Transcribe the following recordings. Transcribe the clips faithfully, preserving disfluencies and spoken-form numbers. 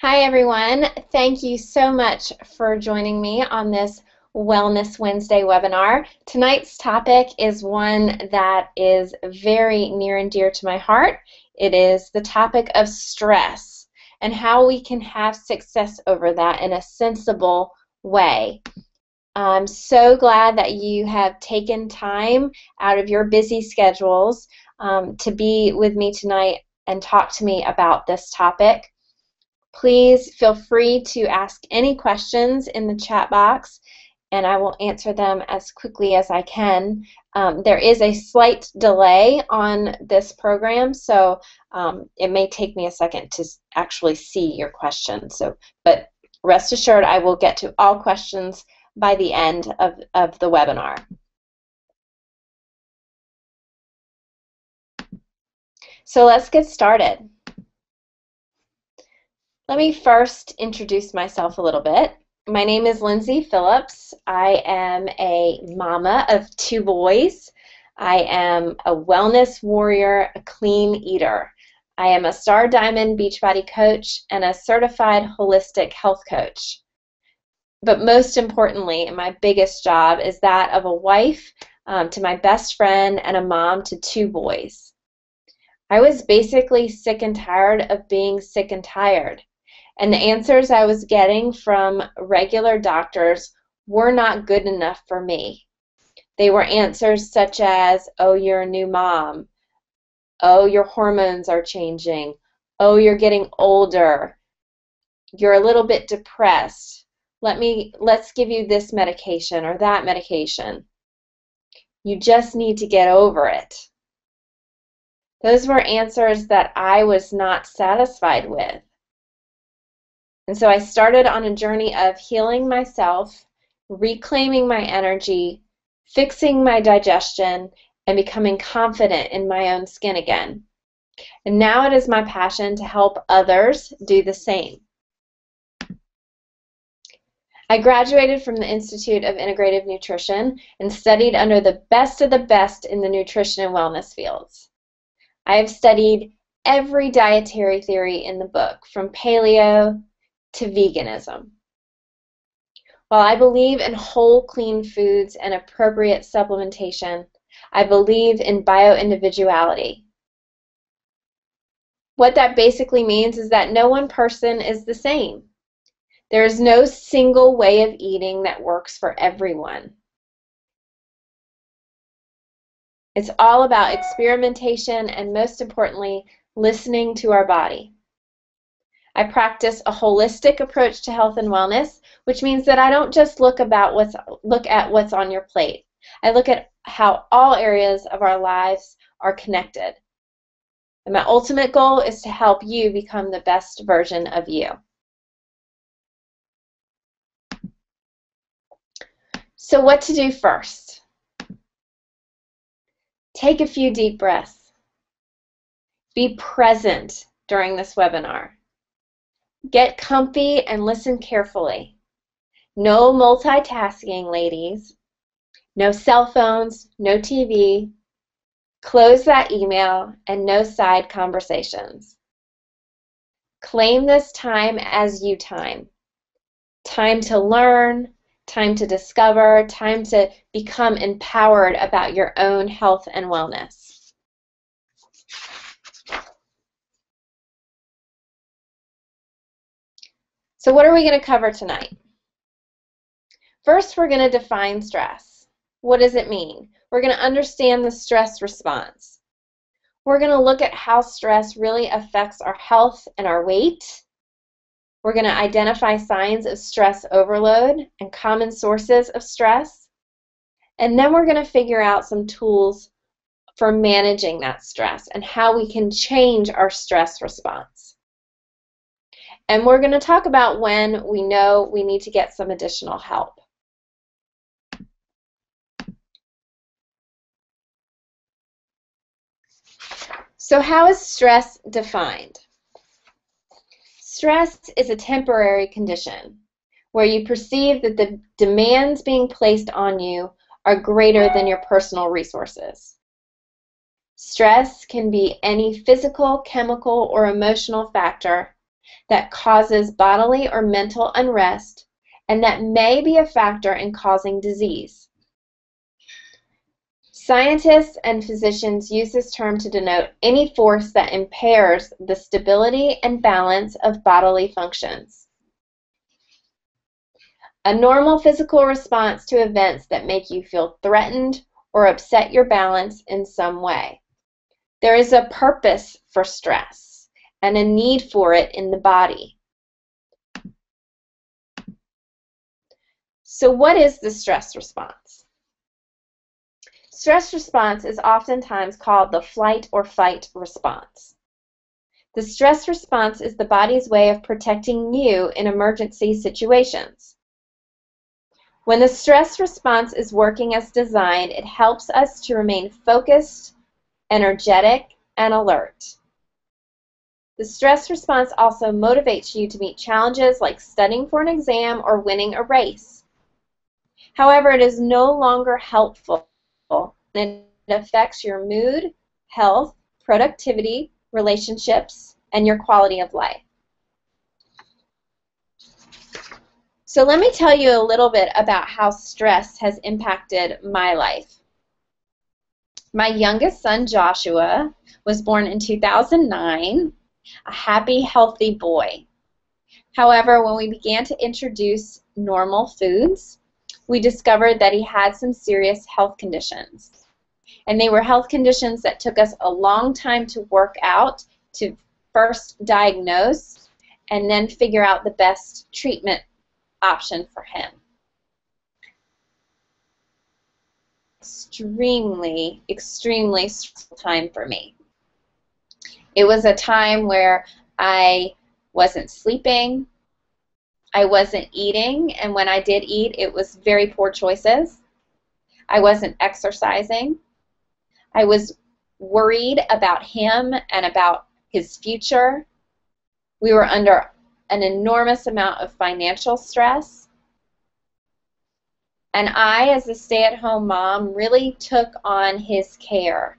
Hi everyone, thank you so much for joining me on this Wellness Wednesday webinar. Tonight's topic is one that is very near and dear to my heart. It is the topic of stress and how we can have success over that in a sensible way. I'm so glad that you have taken time out of your busy schedules um, to be with me tonight and talk to me about this topic. Please feel free to ask any questions in the chat box, and I will answer them as quickly as I can. Um, there is a slight delay on this program, so um, it may take me a second to actually see your question. So, but rest assured, I will get to all questions by the end of, of the webinar. So let's get started. Let me first introduce myself a little bit. My name is Lindsay Phillips. I am a mama of two boys. I am a wellness warrior, a clean eater. I am a Star Diamond Beachbody coach and a certified holistic health coach. But most importantly, my biggest job is that of a wife um, to my best friend and a mom to two boys. I was basically sick and tired of being sick and tired. And the answers I was getting from regular doctors were not good enough for me. They were answers such as, oh, you're a new mom. Oh, your hormones are changing. Oh, you're getting older. You're a little bit depressed. Let me, let's give you this medication or that medication. You just need to get over it. Those were answers that I was not satisfied with. And so I started on a journey of healing myself, reclaiming my energy, fixing my digestion, and becoming confident in my own skin again. And now it is my passion to help others do the same. I graduated from the Institute of Integrative Nutrition and studied under the best of the best in the nutrition and wellness fields. I have studied every dietary theory in the book, from paleo to veganism. While I believe in whole, clean foods and appropriate supplementation, I believe in bioindividuality. What that basically means is that no one person is the same. There is no single way of eating that works for everyone. It's all about experimentation and, most importantly, listening to our body. I practice a holistic approach to health and wellness, which means that I don't just look about what's look at what's on your plate. I look at how all areas of our lives are connected. And my ultimate goal is to help you become the best version of you. So what to do first? Take a few deep breaths. Be present during this webinar. Get comfy and listen carefully. No multitasking, ladies. No cell phones, no T V. Close that email and no side conversations. Claim this time as you time. Time to learn, time to discover, time to become empowered about your own health and wellness. So what are we going to cover tonight? First, we're going to define stress. What does it mean? We're going to understand the stress response. We're going to look at how stress really affects our health and our weight. We're going to identify signs of stress overload and common sources of stress. And then we're going to figure out some tools for managing that stress and how we can change our stress response. And we're going to talk about when we know we need to get some additional help. So how is stress defined? Stress is a temporary condition where you perceive that the demands being placed on you are greater than your personal resources. Stress can be any physical, chemical, or emotional factor that causes bodily or mental unrest and that may be a factor in causing disease. Scientists and physicians use this term to denote any force that impairs the stability and balance of bodily functions. A normal physical response to events that make you feel threatened or upset your balance in some way. There is a purpose for stress and a need for it in the body. So what is the stress response? Stress response is oftentimes called the flight or fight response. The stress response is the body's way of protecting you in emergency situations. When the stress response is working as designed, it helps us to remain focused, energetic, and alert. The stress response also motivates you to meet challenges like studying for an exam or winning a race. However, it is no longer helpful, and it affects your mood, health, productivity, relationships, and your quality of life. So let me tell you a little bit about how stress has impacted my life. My youngest son, Joshua, was born in two thousand nine, a happy, healthy boy. However, when we began to introduce normal foods, we discovered that he had some serious health conditions. And they were health conditions that took us a long time to work out, to first diagnose, and then figure out the best treatment option for him. Extremely, extremely stressful time for me. It was a time where I wasn't sleeping, I wasn't eating, and when I did eat, it was very poor choices. I wasn't exercising. I was worried about him and about his future. We were under an enormous amount of financial stress. And I, as a stay-at-home mom, really took on his care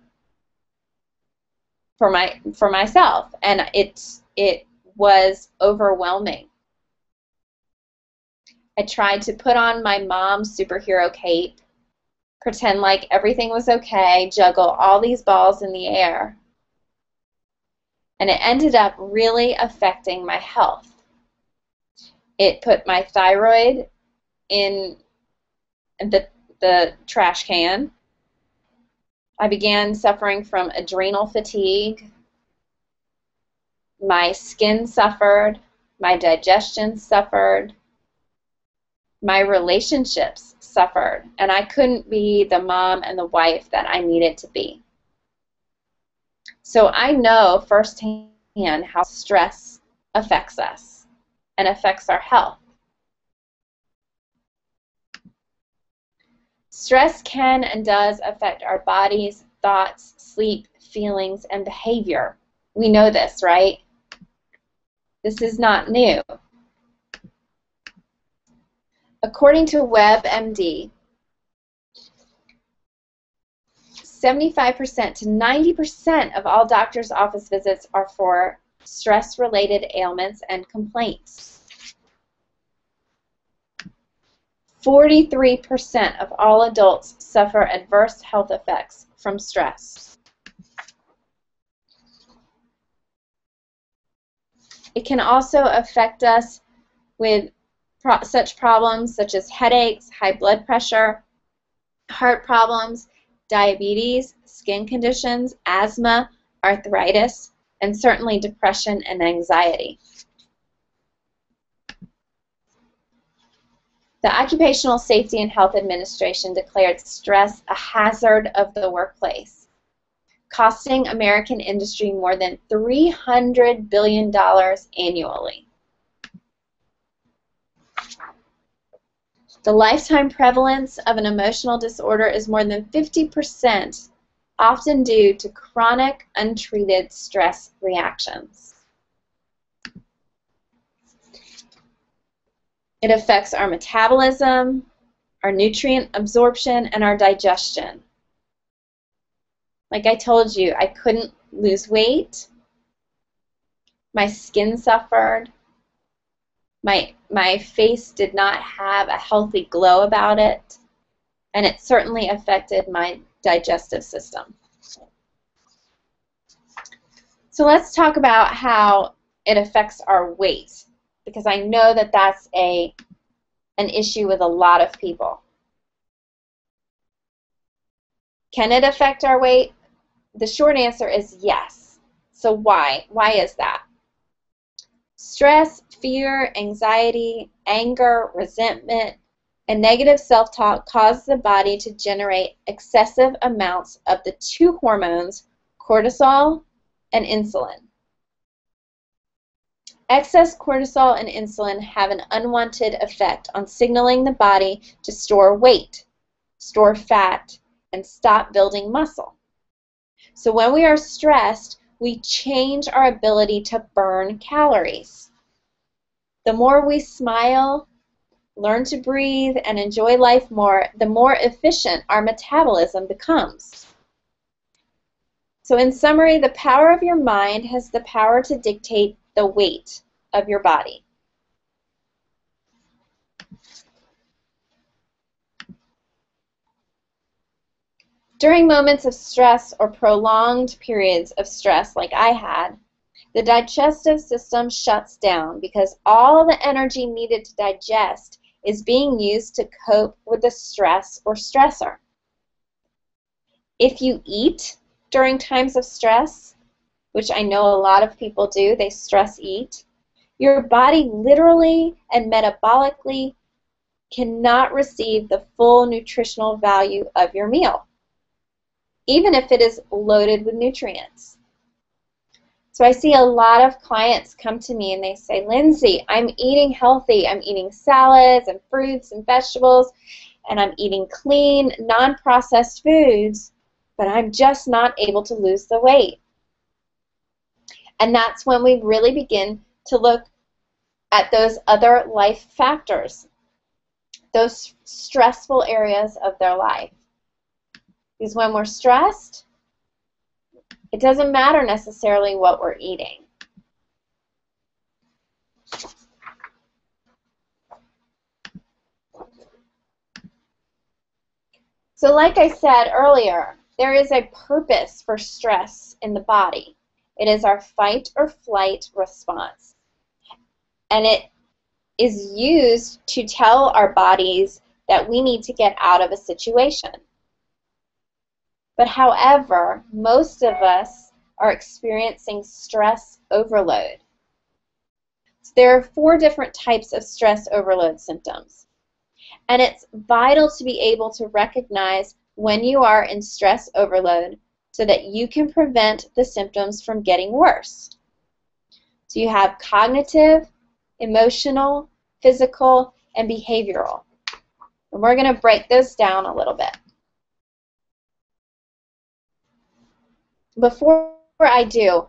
for my for myself, and it it was overwhelming. I tried to put on my mom superhero cape, pretend like everything was okay, juggle all these balls in the air, and it ended up really affecting my health. It put my thyroid in the, the trash can. I began suffering from adrenal fatigue. My skin suffered. My digestion suffered. My relationships suffered. And I couldn't be the mom and the wife that I needed to be. So I know firsthand how stress affects us and affects our health. Stress can and does affect our bodies, thoughts, sleep, feelings, and behavior. We know this, right? This is not new. According to WebMD, seventy-five percent to ninety percent of all doctor's office visits are for stress-related ailments and complaints. forty-three percent of all adults suffer adverse health effects from stress. It can also affect us with pro- such problems such as headaches, high blood pressure, heart problems, diabetes, skin conditions, asthma, arthritis, and certainly depression and anxiety. The Occupational Safety and Health Administration declared stress a hazard of the workplace, costing American industry more than three hundred billion dollars annually. The lifetime prevalence of an emotional disorder is more than fifty percent, often due to chronic, untreated stress reactions. It affects our metabolism, our nutrient absorption, and our digestion. Like I told you, I couldn't lose weight. My skin suffered. My, my face did not have a healthy glow about it, and it certainly affected my digestive system. So let's talk about how it affects our weight, because I know that that's a, an issue with a lot of people. Can it affect our weight? The short answer is yes. So why? Why is that? Stress, fear, anxiety, anger, resentment, and negative self-talk cause the body to generate excessive amounts of the two hormones, cortisol and insulin. Excess cortisol and insulin have an unwanted effect on signaling the body to store weight, store fat, and stop building muscle. So when we are stressed, we change our ability to burn calories. The more we smile, learn to breathe, and enjoy life more, the more efficient our metabolism becomes. So in summary, the power of your mind has the power to dictate the weight of your body. During moments of stress or prolonged periods of stress like I had, the digestive system shuts down because all the energy needed to digest is being used to cope with the stress or stressor. If you eat during times of stress, which I know a lot of people do, they stress eat, your body literally and metabolically cannot receive the full nutritional value of your meal, even if it is loaded with nutrients. So I see a lot of clients come to me and they say, Lindsay, I'm eating healthy. I'm eating salads and fruits and vegetables, and I'm eating clean, non-processed foods, but I'm just not able to lose the weight. And that's when we really begin to look at those other life factors, those stressful areas of their life. Because when we're stressed, it doesn't matter necessarily what we're eating. So like I said earlier, there is a purpose for stress in the body. It is our fight or flight response. And it is used to tell our bodies that we need to get out of a situation. But however, most of us are experiencing stress overload. So there are four different types of stress overload symptoms. And it's vital to be able to recognize when you are in stress overload so that you can prevent the symptoms from getting worse. So you have cognitive, emotional, physical, and behavioral. And we're going to break those down a little bit. Before I do,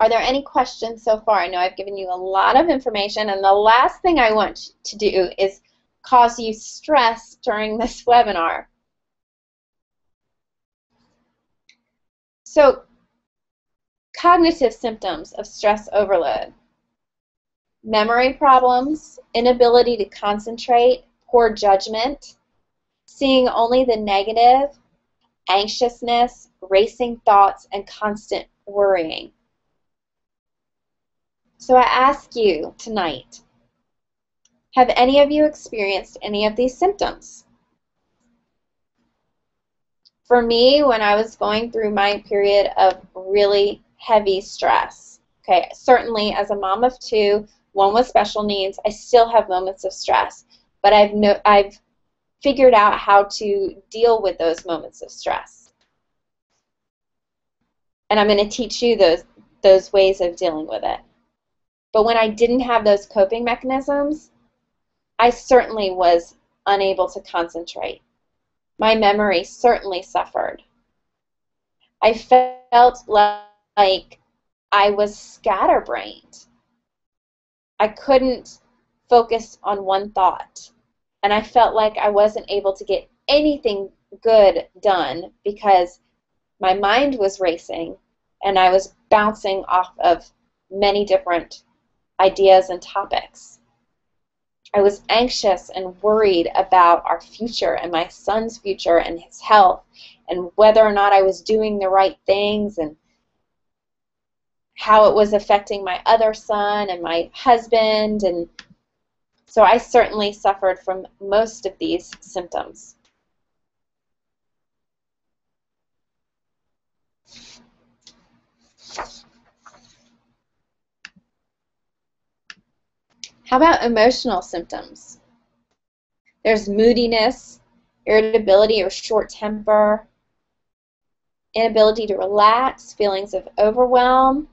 are there any questions so far? I know I've given you a lot of information, and the last thing I want to do is cause you stress during this webinar. So, cognitive symptoms of stress overload. Memory problems, inability to concentrate, poor judgment, seeing only the negative, anxiousness, racing thoughts, and constant worrying. So I ask you tonight, have any of you experienced any of these symptoms? For me, when I was going through my period of really heavy stress, okay, certainly as a mom of two, one with special needs, I still have moments of stress, but I've no, I've figured out how to deal with those moments of stress. And I'm going to teach you those, those ways of dealing with it. But when I didn't have those coping mechanisms, I certainly was unable to concentrate. My memory certainly suffered. I felt like I was scatterbrained. I couldn't focus on one thought. And I felt like I wasn't able to get anything good done because my mind was racing and I was bouncing off of many different ideas and topics. I was anxious and worried about our future and my son's future and his health and whether or not I was doing the right things and how it was affecting my other son and my husband. And so I certainly suffered from most of these symptoms. How about emotional symptoms? There's moodiness, irritability or short temper, inability to relax, feelings of overwhelm,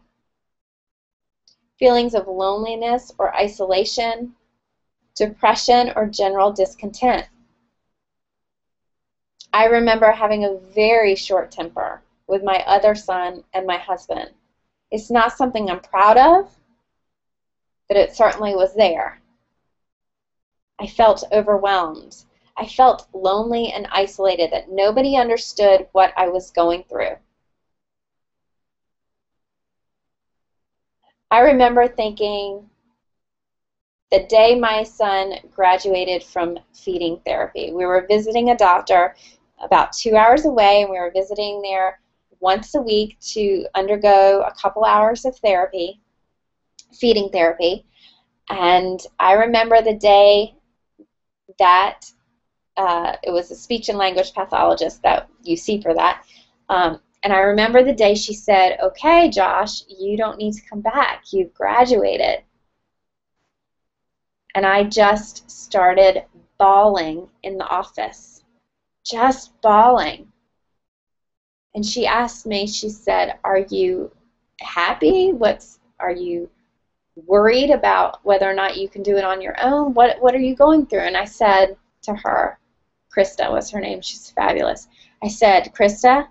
feelings of loneliness or isolation, depression or general discontent. I remember having a very short temper with my other son and my husband. It's not something I'm proud of, but it certainly was there. I felt overwhelmed. I felt lonely and isolated, that nobody understood what I was going through. I remember thinking the day my son graduated from feeding therapy. We were visiting a doctor about two hours away, and we were visiting there once a week to undergo a couple hours of therapy. feeding therapy, and I remember the day that uh, it was a speech and language pathologist that you see for that, um, and I remember the day she said, "Okay, Josh, you don't need to come back. You've graduated." And I just started bawling in the office, just bawling. And she asked me, she said, "Are you happy? What's Are you worried about whether or not you can do it on your own? What, what are you going through?" And I said to her, Krista was her name, she's fabulous. I said, "Krista,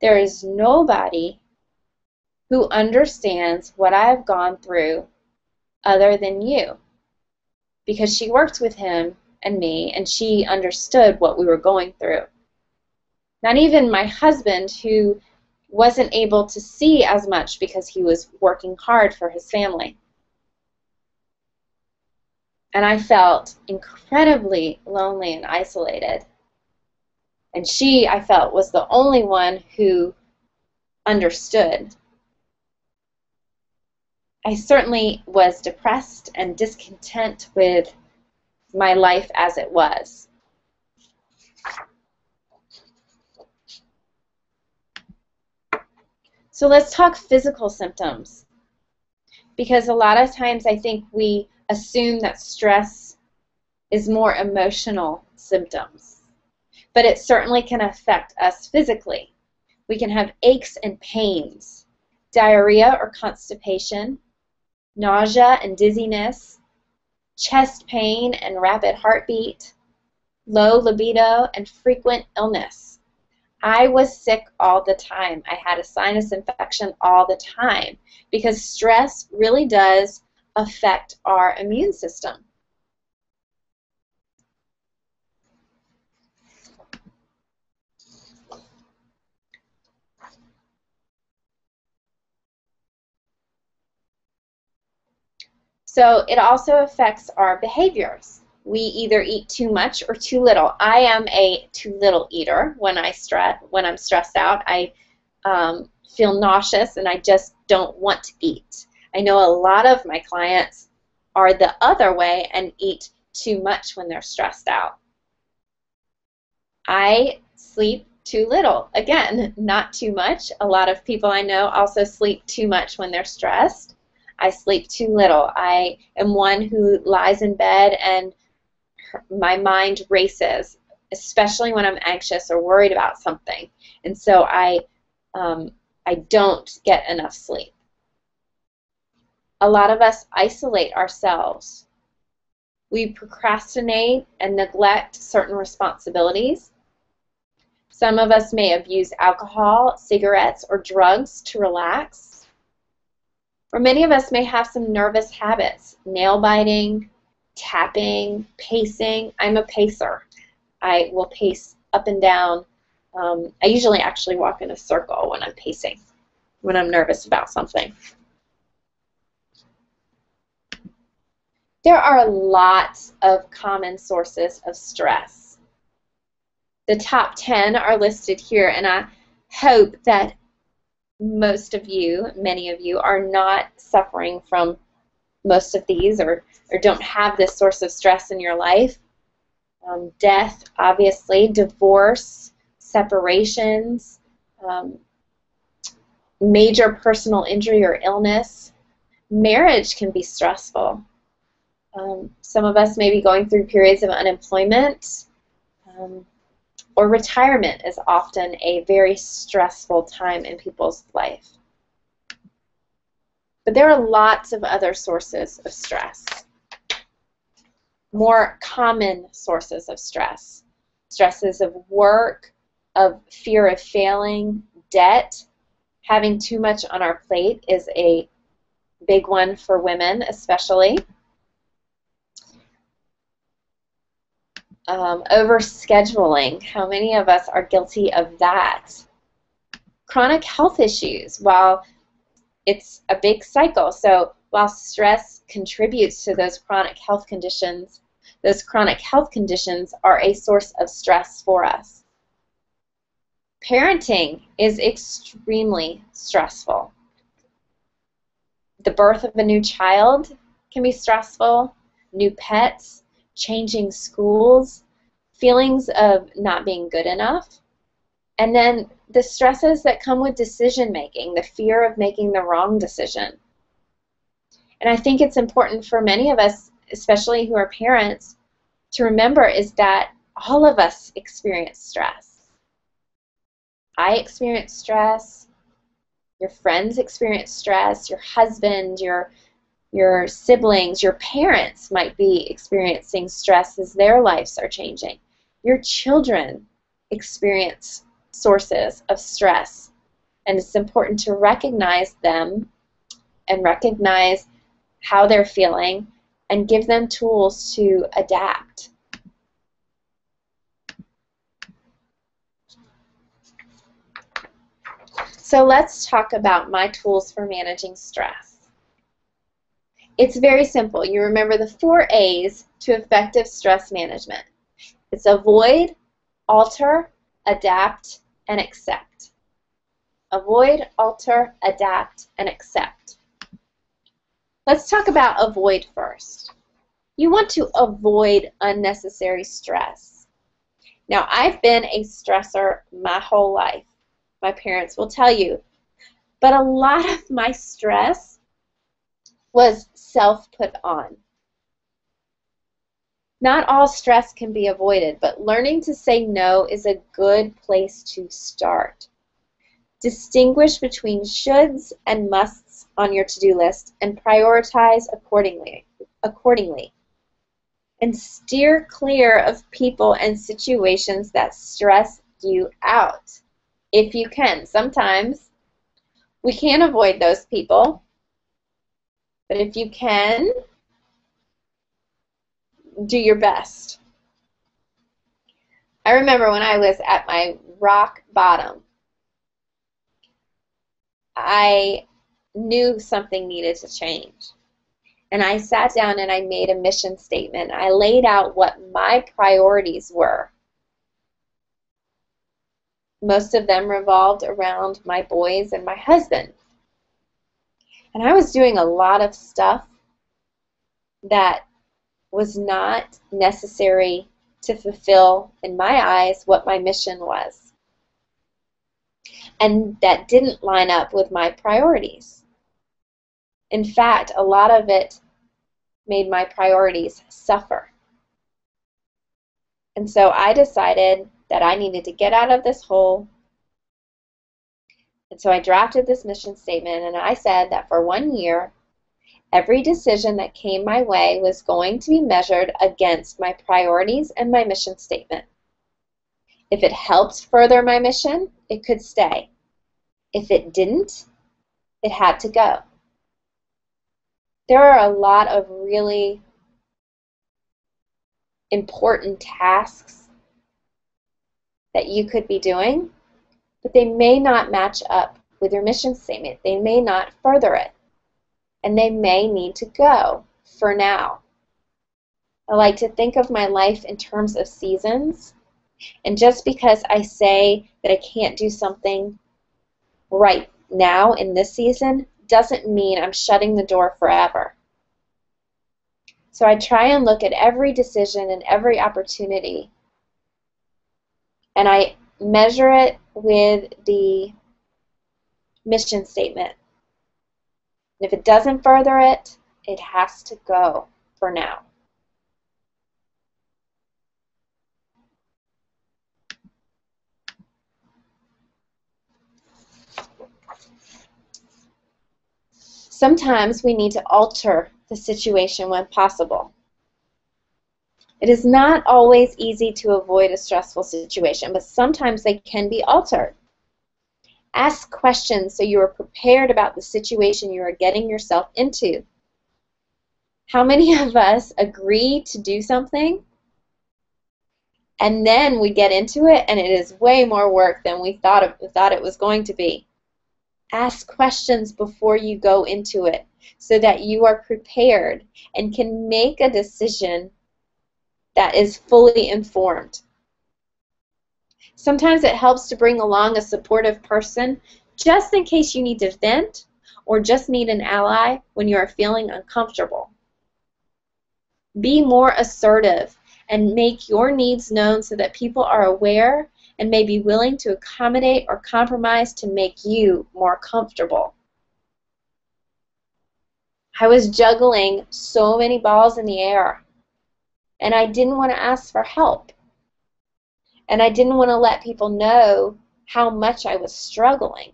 there is nobody who understands what I've gone through other than you." Because she worked with him and me, and she understood what we were going through. Not even my husband, who wasn't able to see as much because he was working hard for his family. And I felt incredibly lonely and isolated. And she, I felt, was the only one who understood. I certainly was depressed and discontent with my life as it was. So let's talk physical symptoms, because a lot of times I think we assume that stress is more emotional symptoms, but it certainly can affect us physically. We can have aches and pains, diarrhea or constipation, nausea and dizziness, chest pain and rapid heartbeat, low libido and frequent illness. I was sick all the time. I had a sinus infection all the time because stress really does affect our immune system. So it also affects our behaviors. We either eat too much or too little. I am a too little eater. When I stress, when I'm stressed out, I um, feel nauseous and I just don't want to eat. I know a lot of my clients are the other way and eat too much when they're stressed out. I sleep too little. Again, not too much. A lot of people I know also sleep too much when they're stressed. I sleep too little. I am one who lies in bed and my mind races, especially when I'm anxious or worried about something, and so I, um, I don't get enough sleep. A lot of us isolate ourselves. We procrastinate and neglect certain responsibilities. Some of us may abuse alcohol, cigarettes, or drugs to relax. Or many of us may have some nervous habits, nail biting, tapping, pacing. I'm a pacer. I will pace up and down. Um, I usually actually walk in a circle when I'm pacing, when I'm nervous about something. There are lots of common sources of stress. The top ten are listed here, and I hope that most of you, many of you, are not suffering from most of these or, or don't have this source of stress in your life. Um, death, obviously, divorce, separations, um, major personal injury or illness. Marriage can be stressful. Um, some of us may be going through periods of unemployment, um, or retirement is often a very stressful time in people's life. But there are lots of other sources of stress, more common sources of stress, stresses of work, of fear of failing, debt. Having too much on our plate is a big one for women especially. Um, overscheduling, how many of us are guilty of that? Chronic health issues, while it's a big cycle, so while stress contributes to those chronic health conditions, those chronic health conditions are a source of stress for us. Parenting is extremely stressful. The birth of a new child can be stressful, new pets, changing schools, feelings of not being good enough, and then the stresses that come with decision making, the fear of making the wrong decision. And I think it's important for many of us, especially who are parents, to remember is that all of us experience stress. I experience stress, your friends experience stress, your husband, your your siblings, your parents might be experiencing stress as their lives are changing. Your children experience sources of stress, and it's important to recognize them and recognize how they're feeling and give them tools to adapt. So let's talk about my tools for managing stress. It's very simple. You remember the four A's to effective stress management. It's avoid, alter, adapt, and accept. Avoid, alter, adapt, and accept. Let's talk about avoid first. You want to avoid unnecessary stress. Now, I've been a stressor my whole life. My parents will tell you. But a lot of my stress was self-put on. Not all stress can be avoided, but learning to say no is a good place to start. Distinguish between shoulds and musts on your to-do list and prioritize accordingly, accordingly. And steer clear of people and situations that stress you out, if you can. Sometimes we can't avoid those people. But if you can, do your best. I remember when I was at my rock bottom, I knew something needed to change. And I sat down and I made a mission statement. I laid out what my priorities were. Most of them revolved around my boys and my husband. And I was doing a lot of stuff that was not necessary to fulfill, in my eyes, what my mission was. And that didn't line up with my priorities. In fact, a lot of it made my priorities suffer. And so I decided that I needed to get out of this hole. And so I drafted this mission statement, and I said that for one year, every decision that came my way was going to be measured against my priorities and my mission statement. If it helped further my mission, it could stay. If it didn't, it had to go. There are a lot of really important tasks that you could be doing, but they may not match up with your mission statement. They may not further it. And they may need to go for now. I like to think of my life in terms of seasons. And just because I say that I can't do something right now in this season doesn't mean I'm shutting the door forever. So I try and look at every decision and every opportunity, and I measure it with the mission statement. And if it doesn't further it, it has to go for now. Sometimes we need to alter the situation when possible. It is not always easy to avoid a stressful situation, but sometimes they can be altered. Ask questions so you are prepared about the situation you are getting yourself into. How many of us agree to do something, and then we get into it, and it is way more work than we thought of, thought it was going to be? Ask questions before you go into it so that you are prepared and can make a decision that is fully informed. Sometimes it helps to bring along a supportive person just in case you need to vent or just need an ally when you are feeling uncomfortable. Be more assertive and make your needs known so that people are aware and may be willing to accommodate or compromise to make you more comfortable. I was juggling so many balls in the air, and I didn't want to ask for help, and I didn't want to let people know how much I was struggling.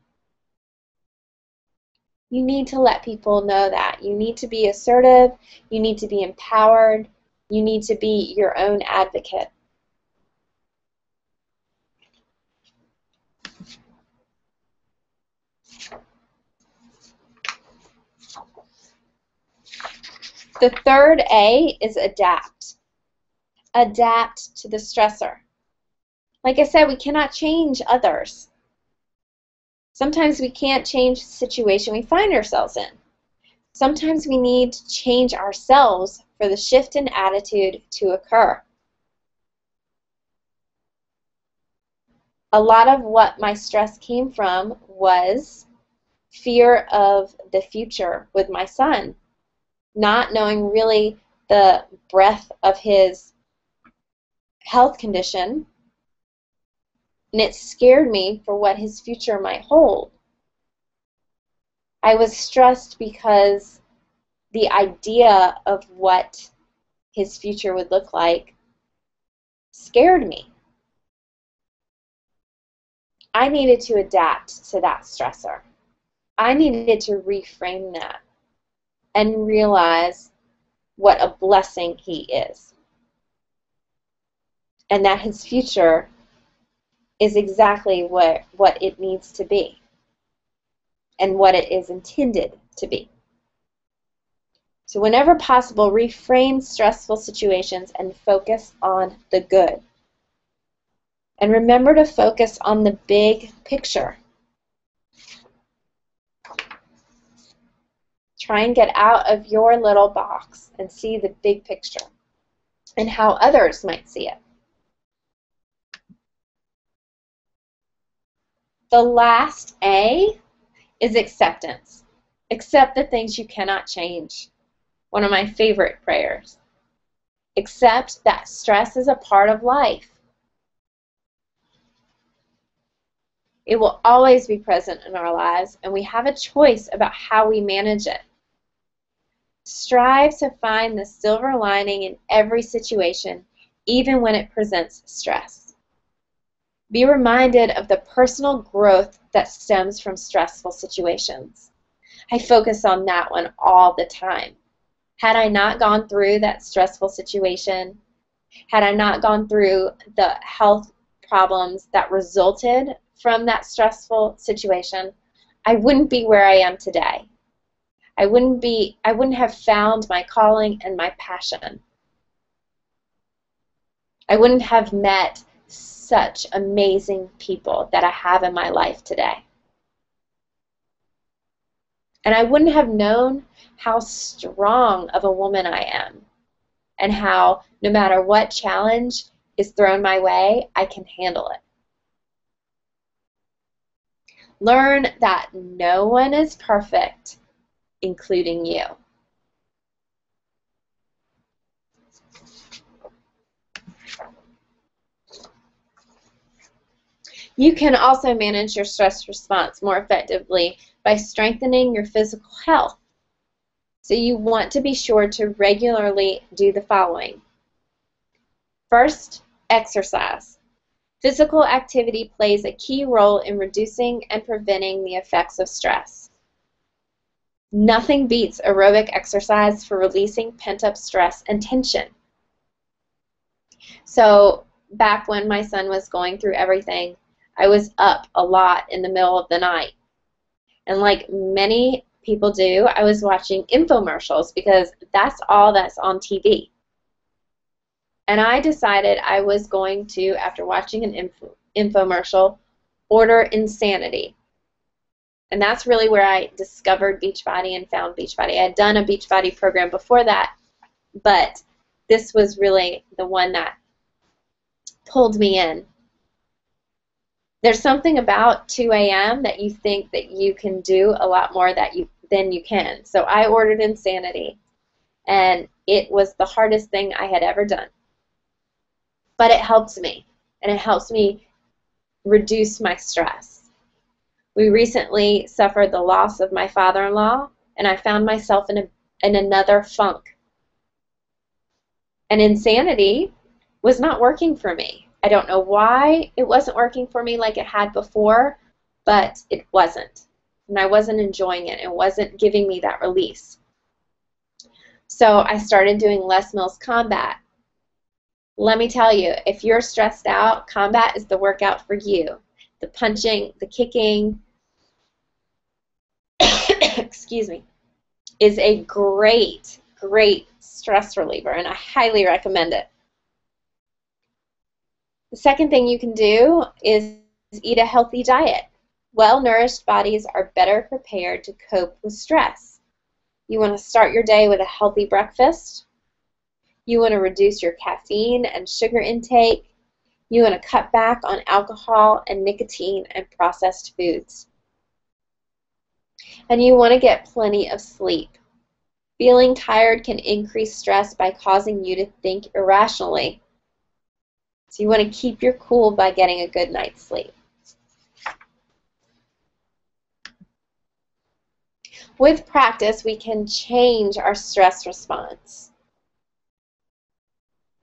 You need to let people know that. You need to be assertive, you need to be empowered, you need to be your own advocate. The third A is adapt. Adapt to the stressor. Like I said, we cannot change others. Sometimes we can't change the situation we find ourselves in. Sometimes we need to change ourselves for the shift in attitude to occur. A lot of what my stress came from was fear of the future with my son. Not knowing really the breadth of his health condition, and it scared me for what his future might hold. I was stressed because the idea of what his future would look like scared me. I needed to adapt to that stressor. I needed to reframe that and realize what a blessing he is, and that his future is exactly what, what it needs to be and what it is intended to be. So whenever possible, reframe stressful situations and focus on the good. And remember to focus on the big picture. Try and get out of your little box and see the big picture and how others might see it. The last A is acceptance. Accept the things you cannot change. One of my favorite prayers. Accept that stress is a part of life. It will always be present in our lives, and we have a choice about how we manage it. Strive to find the silver lining in every situation, even when it presents stress. Be reminded of the personal growth that stems from stressful situations. I focus on that one all the time. Had I not gone through that stressful situation, had I not gone through the health problems that resulted from that stressful situation, I wouldn't be where I am today. I wouldn't be, I wouldn't have found my calling and my passion. I wouldn't have met such amazing people that I have in my life today. And I wouldn't have known how strong of a woman I am and how no matter what challenge is thrown my way, I can handle it. Learn that no one is perfect, including you. You can also manage your stress response more effectively by strengthening your physical health. So you want to be sure to regularly do the following. First, exercise. Physical activity plays a key role in reducing and preventing the effects of stress. Nothing beats aerobic exercise for releasing pent-up stress and tension. So back when my son was going through everything, I was up a lot in the middle of the night. And like many people do, I was watching infomercials because that's all that's on T V. And I decided I was going to, after watching an info infomercial, order Insanity. And that's really where I discovered Beachbody and found Beachbody. I had done a Beachbody program before that, but this was really the one that pulled me in. There's something about two A M that you think that you can do a lot more that you than you can. So I ordered Insanity, and it was the hardest thing I had ever done. But it helped me, and it helps me reduce my stress. We recently suffered the loss of my father-in-law, and I found myself in, a, in another funk. And Insanity was not working for me. I don't know why it wasn't working for me like it had before, but it wasn't. And I wasn't enjoying it. It wasn't giving me that release. So I started doing Les Mills Combat. Let me tell you, if you're stressed out, combat is the workout for you. The punching, the kicking, excuse me, is a great, great stress reliever, and I highly recommend it. The second thing you can do is eat a healthy diet. Well-nourished bodies are better prepared to cope with stress. You want to start your day with a healthy breakfast. You want to reduce your caffeine and sugar intake. You want to cut back on alcohol and nicotine and processed foods. And you want to get plenty of sleep. Feeling tired can increase stress by causing you to think irrationally. So you want to keep your cool by getting a good night's sleep. With practice, we can change our stress response.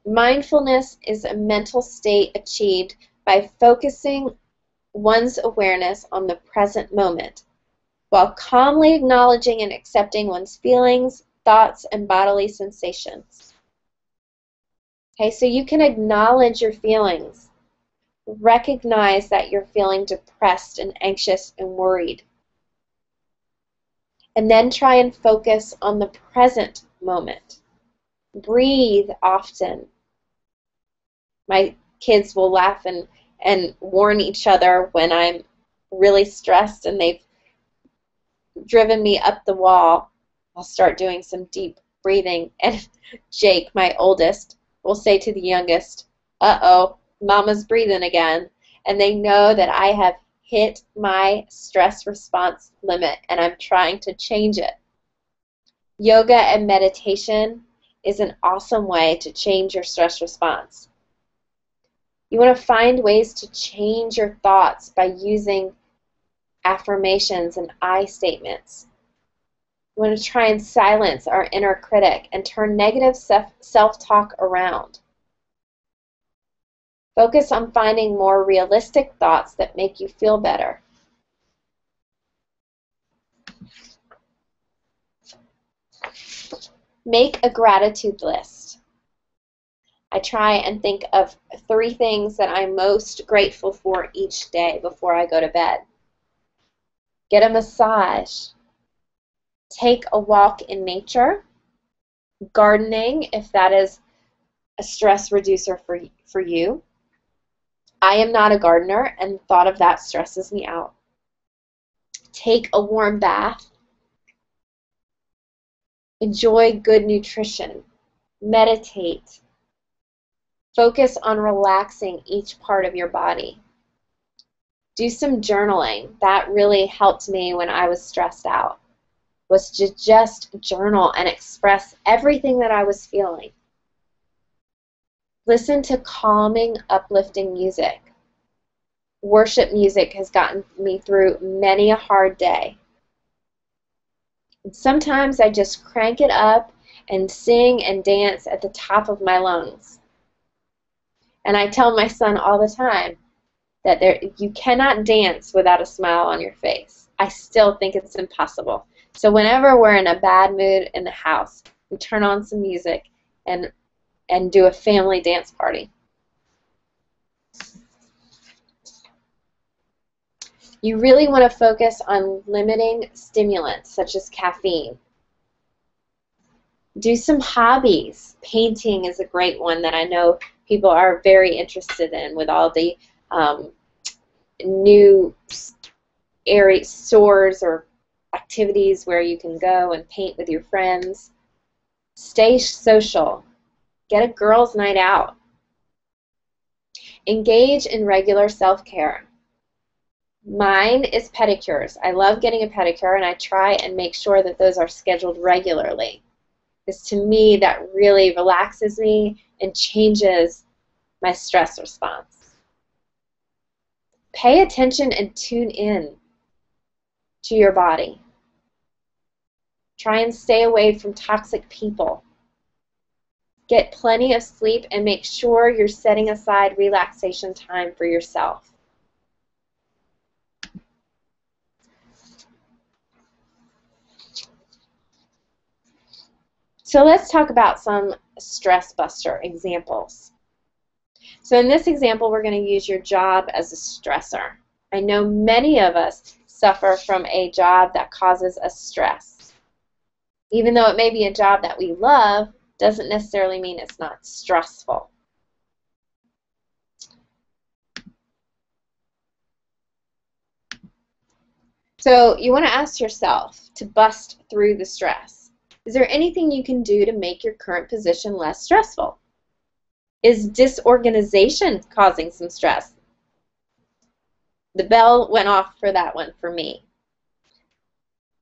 Mindfulness is a mental state achieved by focusing one's awareness on the present moment, while calmly acknowledging and accepting one's feelings, thoughts, and bodily sensations. Okay, so you can acknowledge your feelings. Recognize that you're feeling depressed and anxious and worried. And then try and focus on the present moment. Breathe often. My kids will laugh and, and warn each other when I'm really stressed and they've driven me up the wall. I'll start doing some deep breathing, and Jake, my oldest, will say to the youngest, uh-oh, mama's breathing again, and they know that I have hit my stress response limit and I'm trying to change it. Yoga and meditation is an awesome way to change your stress response. You want to find ways to change your thoughts by using affirmations and I statements. You want to try and silence our inner critic and turn negative self-talk around. Focus on finding more realistic thoughts that make you feel better. Make a gratitude list. I try and think of three things that I'm most grateful for each day before I go to bed. Get a massage. Take a walk in nature. Gardening, if that is a stress reducer for, for you. I am not a gardener, and the thought of that stresses me out. Take a warm bath. Enjoy good nutrition. meditate, focus on relaxing each part of your body. Do some journaling. That really helped me when I was stressed out, was to just journal and express everything that I was feeling. Listen to calming, uplifting music. Worship music has gotten me through many a hard day. And sometimes I just crank it up and sing and dance at the top of my lungs. And I tell my son all the time that there, you cannot dance without a smile on your face. I still think it's impossible. So whenever we're in a bad mood in the house, we turn on some music and, and do a family dance party. You really want to focus on limiting stimulants such as caffeine. Do some hobbies. Painting is a great one that I know people are very interested in with all the um, new area stores or activities where you can go and paint with your friends. Stay social. Get a girls' night out. Engage in regular self-care. Mine is pedicures. I love getting a pedicure, and I try and make sure that those are scheduled regularly. Because to me, that really relaxes me and changes my stress response. Pay attention and tune in to your body. Try and stay away from toxic people. Get plenty of sleep and make sure you're setting aside relaxation time for yourself. So let's talk about some stress buster examples. So in this example, we're going to use your job as a stressor. I know many of us suffer from a job that causes us stress. Even though it may be a job that we love, doesn't necessarily mean it's not stressful. So you want to ask yourself to bust through the stress. Is there anything you can do to make your current position less stressful? Is disorganization causing some stress? The bell went off for that one for me.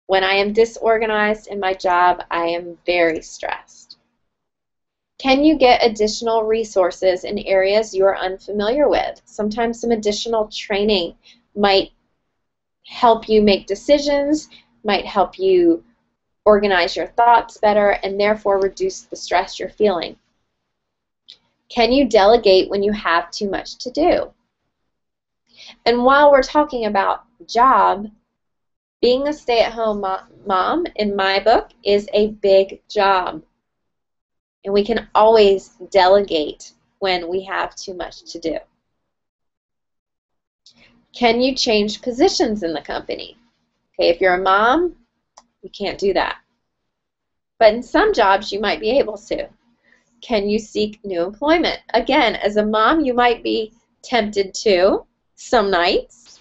When I am disorganized in my job, I am very stressed. Can you get additional resources in areas you are unfamiliar with? Sometimes some additional training might help you make decisions, might help you organize your thoughts better, and therefore reduce the stress you're feeling. Can you delegate when you have too much to do? And while we're talking about job, being a stay-at-home mom, in my book, is a big job. And we can always delegate when we have too much to do. Can you change positions in the company? Okay, if you're a mom, you can't do that. But in some jobs, you might be able to. Can you seek new employment? Again, as a mom, you might be tempted to some nights.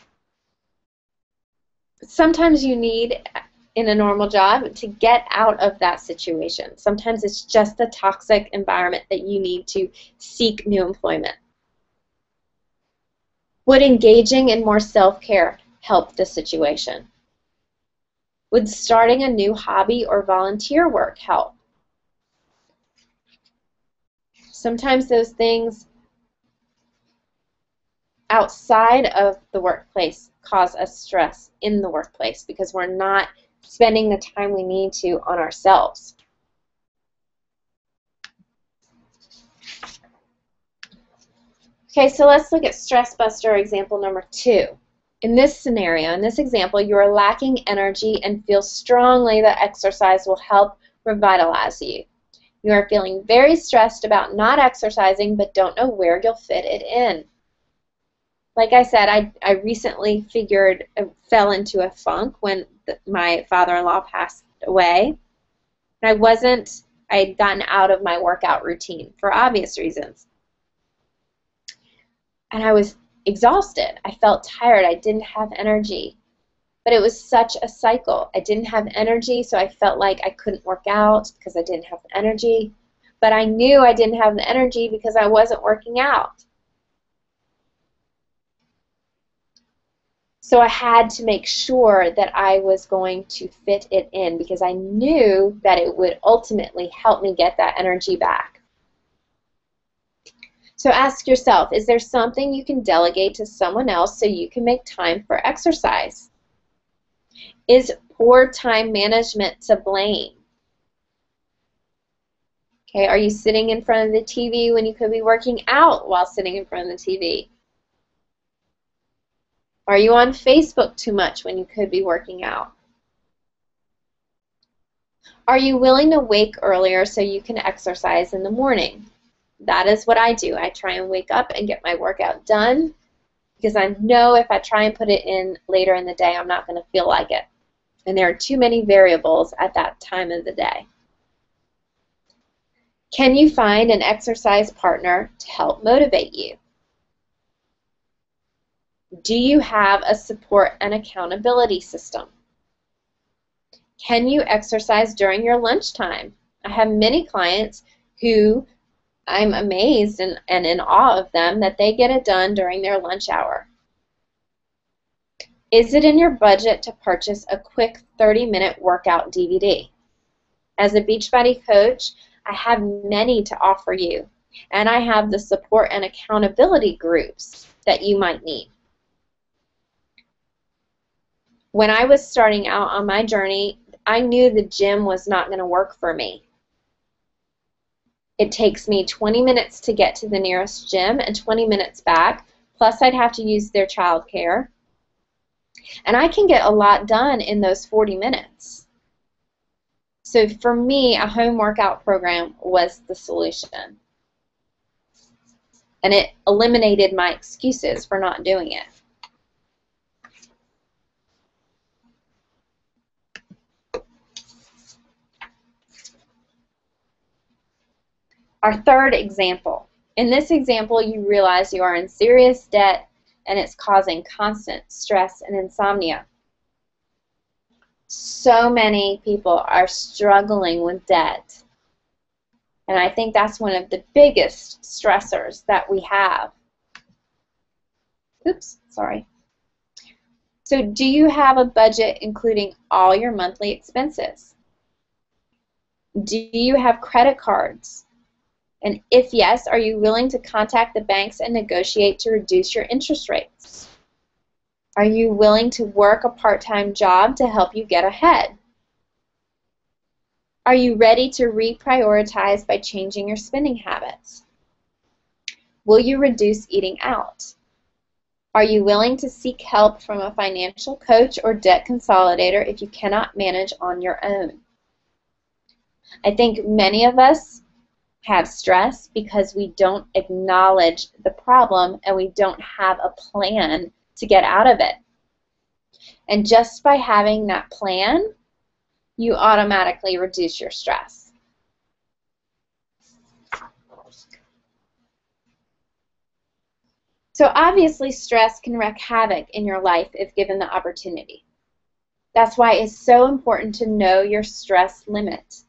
Sometimes you need, in a normal job, to get out of that situation. Sometimes it's just a toxic environment that you need to seek new employment. Would engaging in more self-care help the situation? Would starting a new hobby or volunteer work help? Sometimes those things outside of the workplace cause us stress in the workplace because we're not spending the time we need to on ourselves. Okay, so let's look at stress buster example number two. In this scenario, in this example, you are lacking energy and feel strongly that exercise will help revitalize you. You are feeling very stressed about not exercising but don't know where you'll fit it in. Like I said, I, I recently figured, uh, fell into a funk when th my father-in-law passed away. And I wasn't, I had gotten out of my workout routine for obvious reasons. And I was exhausted. I felt tired. I didn't have energy. But it was such a cycle. I didn't have energy, so I felt like I couldn't work out because I didn't have energy. but I knew I didn't have the energy because I wasn't working out. So I had to make sure that I was going to fit it in because I knew that it would ultimately help me get that energy back. So ask yourself, is there something you can delegate to someone else so you can make time for exercise? Is poor time management to blame? Okay, are you sitting in front of the T V when you could be working out while sitting in front of the T V? Are you on Facebook too much when you could be working out? Are you willing to wake earlier so you can exercise in the morning? That is what I do. I try and wake up and get my workout done because I know if I try and put it in later in the day, I'm not going to feel like it. And there are too many variables at that time of the day. Can you find an exercise partner to help motivate you? Do you have a support and accountability system? Can you exercise during your lunchtime? I have many clients who I'm amazed and, and in awe of them that they get it done during their lunch hour. Is it in your budget to purchase a quick thirty minute workout D V D? As a Beachbody coach, I have many to offer you, and I have the support and accountability groups that you might need. When I was starting out on my journey, I knew the gym was not going to work for me. It takes me twenty minutes to get to the nearest gym and twenty minutes back, plus I'd have to use their childcare. And I can get a lot done in those forty minutes. So for me, a home workout program was the solution. And it eliminated my excuses for not doing it. Our third example. In this example, you realize you are in serious debt and it's causing constant stress and insomnia. So many people are struggling with debt. And I think that's one of the biggest stressors that we have. Oops, sorry. So do you have a budget including all your monthly expenses? Do you have credit cards? And if yes, are you willing to contact the banks and negotiate to reduce your interest rates? Are you willing to work a part-time job to help you get ahead? Are you ready to reprioritize by changing your spending habits? Will you reduce eating out? Are you willing to seek help from a financial coach or debt consolidator if you cannot manage on your own? I think many of us have stress because we don't acknowledge the problem and we don't have a plan to get out of it. And just by having that plan, you automatically reduce your stress. So obviously stress can wreak havoc in your life if given the opportunity. That's why it's so important to know your stress limit.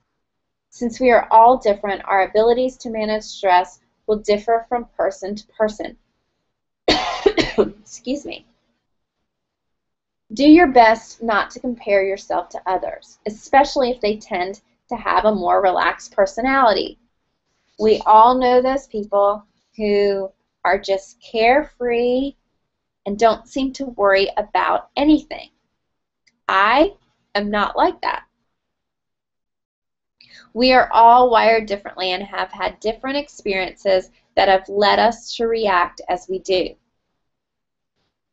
Since we are all different, our abilities to manage stress will differ from person to person. Excuse me. Do your best not to compare yourself to others, especially if they tend to have a more relaxed personality. We all know those people who are just carefree and don't seem to worry about anything. I am not like that. We are all wired differently and have had different experiences that have led us to react as we do.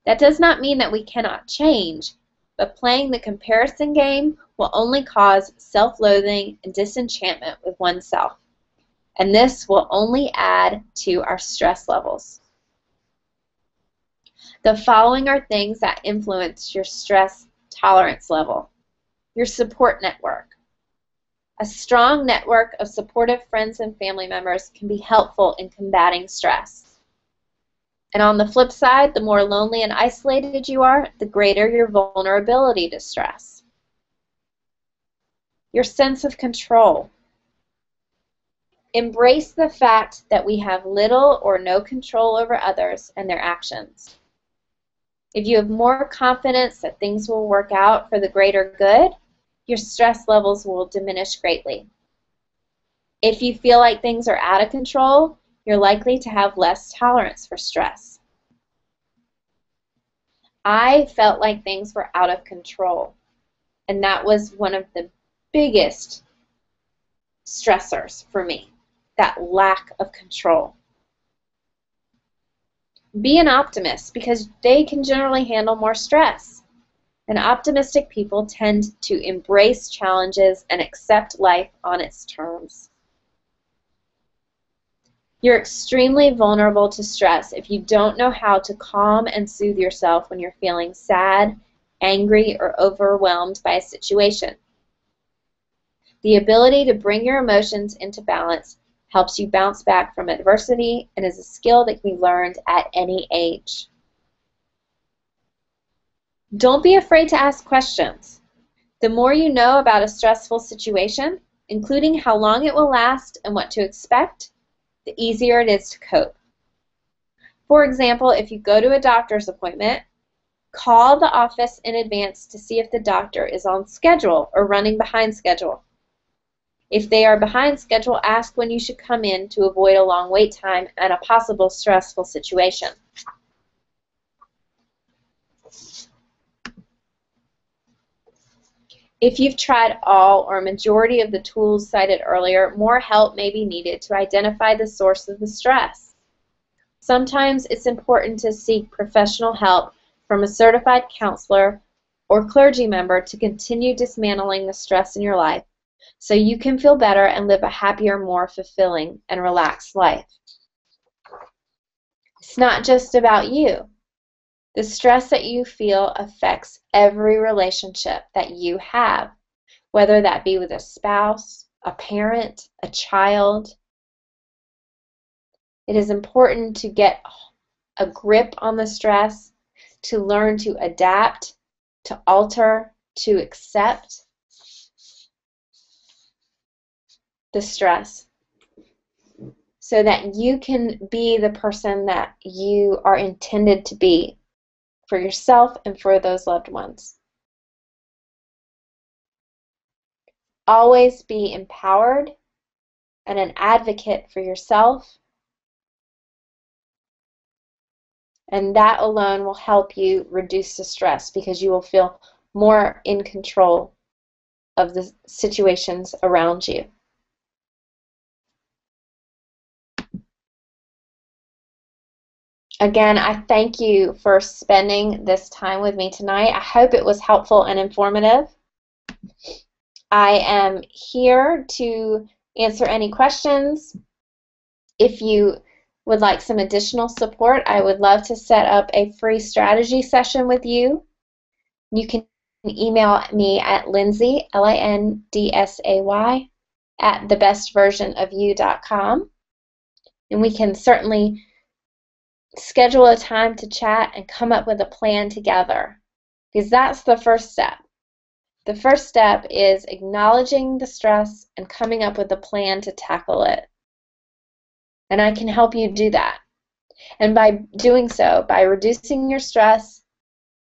That does not mean that we cannot change, but playing the comparison game will only cause self-loathing and disenchantment with oneself, and this will only add to our stress levels. The following are things that influence your stress tolerance level: your support network. A strong network of supportive friends and family members can be helpful in combating stress. And on the flip side, the more lonely and isolated you are, the greater your vulnerability to stress. Your sense of control. Embrace the fact that we have little or no control over others and their actions. If you have more confidence that things will work out for the greater good, your stress levels will diminish greatly. If you feel like things are out of control, you're likely to have less tolerance for stress. I felt like things were out of control, and that was one of the biggest stressors for me, that lack of control. Be an optimist, because they can generally handle more stress. And optimistic people tend to embrace challenges and accept life on its terms. You're extremely vulnerable to stress if you don't know how to calm and soothe yourself when you're feeling sad, angry, or overwhelmed by a situation. The ability to bring your emotions into balance helps you bounce back from adversity and is a skill that can be learned at any age. Don't be afraid to ask questions. The more you know about a stressful situation, including how long it will last and what to expect, the easier it is to cope. For example, if you go to a doctor's appointment, call the office in advance to see if the doctor is on schedule or running behind schedule. If they are behind schedule, ask when you should come in to avoid a long wait time and a possible stressful situation. If you've tried all or majority of the tools cited earlier, more help may be needed to identify the source of the stress. Sometimes it's important to seek professional help from a certified counselor or clergy member to continue dismantling the stress in your life, so you can feel better and live a happier, more fulfilling, and relaxed life. It's not just about you. The stress that you feel affects every relationship that you have, whether that be with a spouse, a parent, a child. It is important to get a grip on the stress, to learn to adapt, to alter, to accept the stress, so that you can be the person that you are intended to be for yourself and for those loved ones. Always be empowered and an advocate for yourself, and that alone will help you reduce the stress, because you will feel more in control of the situations around you. Again, I thank you for spending this time with me tonight. I hope it was helpful and informative. I am here to answer any questions. If you would like some additional support, I would love to set up a free strategy session with you. You can email me at Lindsay, L I N D S A Y, at the best version of you dot com. And we can certainly schedule a time to chat and come up with a plan together, because that's the first step. The first step is acknowledging the stress and coming up with a plan to tackle it. And I can help you do that. And by doing so, by reducing your stress,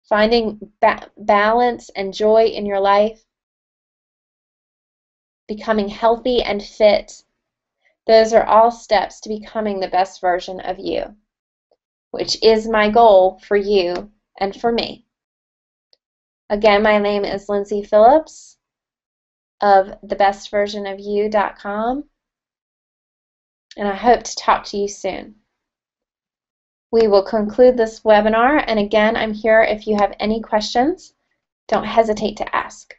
finding ba- balance and joy in your life, becoming healthy and fit, those are all steps to becoming the best version of you, which is my goal for you and for me. Again, my name is Lindsay Phillips of the best version of you dot com, and I hope to talk to you soon. We will conclude this webinar, and again, I'm here if you have any questions. Don't hesitate to ask.